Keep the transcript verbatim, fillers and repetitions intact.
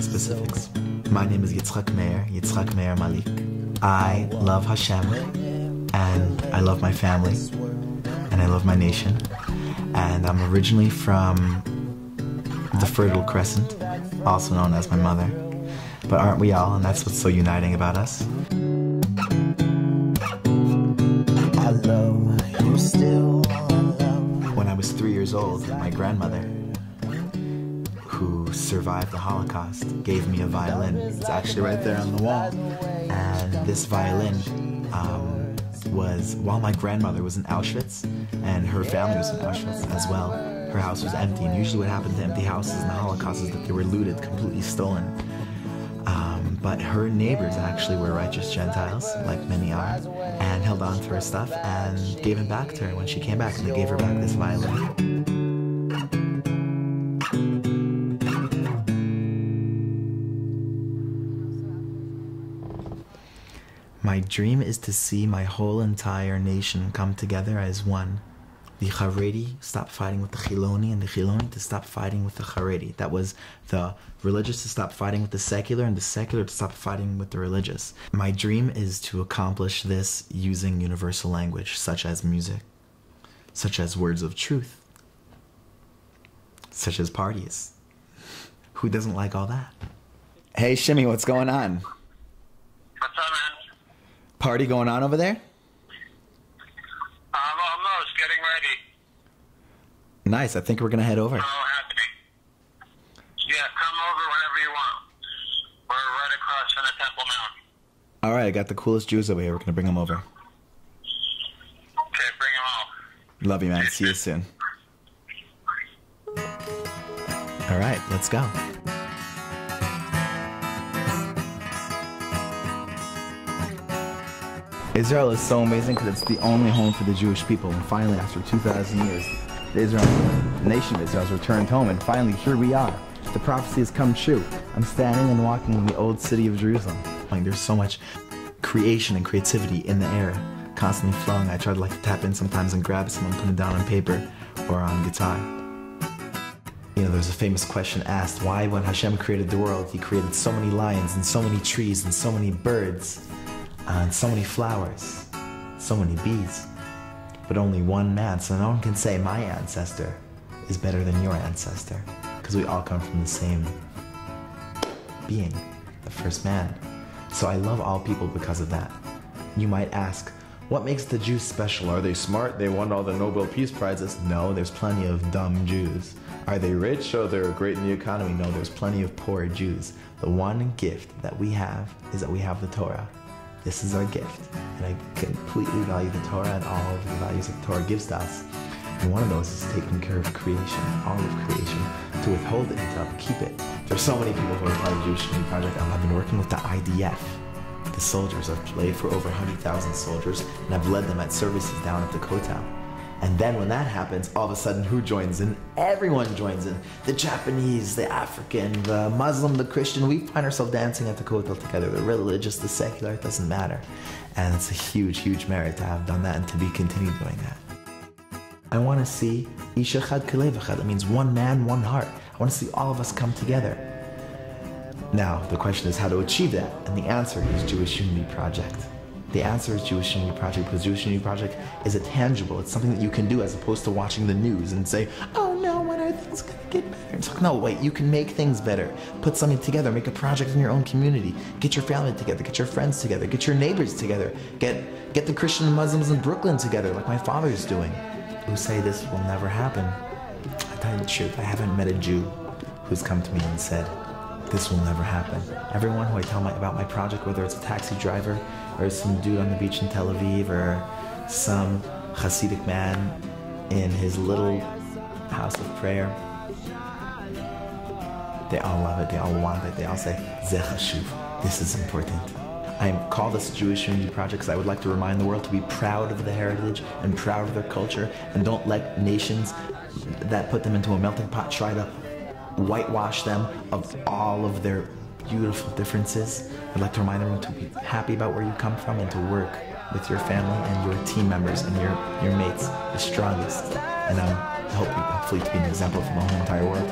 Specifics. My name is Yitzhak Meir, Yitzhak Meir Malik. I love Hashem, and I love my family, and I love my nation. And I'm originally from the Fertile Crescent, also known as my mother. But aren't we all, and that's what's so uniting about us. I love you still. When I was three years old, my grandmother, who survived the Holocaust, gave me a violin. It's actually right there on the wall. And this violin um, was, while my grandmother was in Auschwitz, and her family was in Auschwitz as well, her house was empty. And usually what happened to empty houses in the Holocaust is that they were looted, completely stolen. Um, but her neighbors actually were righteous Gentiles, like many are, and held on to her stuff and gave it back to her when she came back, and they gave her back this violin. My dream is to see my whole entire nation come together as one. The Haredi stop fighting with the Chiloni, and the Chiloni to stop fighting with the Haredi. That was the religious to stop fighting with the secular, and the secular to stop fighting with the religious. My dream is to accomplish this using universal language, such as music, such as words of truth, such as parties. Who doesn't like all that? Hey, Shimmy, what's going on? What's up, man? Party going on over there? I'm almost getting ready. Nice. I think we're going to head over. It's all happening. Yeah, come over whenever you want. We're right across from the Temple Mount. All right, I got the coolest Jews over here. We're going to bring them over. Okay, bring them all. Love you, man. See you soon. All right, let's go. Israel is so amazing because it's the only home for the Jewish people, and finally, after two thousand years, the, Israel, the nation of Israel has returned home, and finally, here we are. The prophecy has come true. I'm standing and walking in the old city of Jerusalem. Like, there's so much creation and creativity in the air, constantly flowing. I try to like to tap in sometimes and grab someone, put it down on paper or on guitar. You know, there's a famous question asked, why when Hashem created the world, he created so many lions and so many trees and so many birds, and so many flowers, so many bees, but only one man, so no one can say my ancestor is better than your ancestor, because we all come from the same being, the first man. So I love all people because of that. You might ask, what makes the Jews special? Are they smart? They won all the Nobel Peace Prizes. No, there's plenty of dumb Jews. Are they rich? Oh, they're great in the economy. No, there's plenty of poor Jews. The one gift that we have is that we have the Torah. This is our gift, and I completely value the Torah and all of the values that the Torah gives to us. And one of those is taking care of creation, all of creation, to withhold it, to upkeep it. There's so many people who are part of the Jewish Unity Project. I've been working with the I D F, the soldiers. I've played for over one hundred thousand soldiers, and I've led them at services down at the Kotel. And then when that happens, all of a sudden, who joins in? Everyone joins in. The Japanese, the African, the Muslim, the Christian. We find ourselves dancing at the Kotel together. The religious, the secular, it doesn't matter. And it's a huge, huge merit to have done that and to be continued doing that. I want to see Ishachad Kalevachad. That means one man, one heart. I want to see all of us come together. Now, the question is how to achieve that. And the answer is Jewish Unity Project. The answer is Jewish Unity Project, because Jewish Unity Project is a tangible, it's something that you can do as opposed to watching the news and say, oh no, when are things going to get better? It's like, no, wait, you can make things better. Put something together, make a project in your own community. Get your family together, get your friends together, get your neighbors together, get, get the Christian and Muslims in Brooklyn together, like my father's doing, who say this will never happen. I tell you the truth, I haven't met a Jew who's come to me and said, this will never happen. Everyone who I tell my, about my project, whether it's a taxi driver, or some dude on the beach in Tel Aviv, or some Hasidic man in his little house of prayer, they all love it, they all want it, they all say, Zeh Hashuv, this is important. I call this Jewish Unity Project because I would like to remind the world to be proud of the heritage and proud of their culture, and don't let nations that put them into a melting pot try to whitewash them of all of their beautiful differences. I'd like to remind everyone to be happy about where you come from and to work with your family and your team members and your, your mates, the strongest. And um, I hope you, hopefully to be an example for the whole entire world.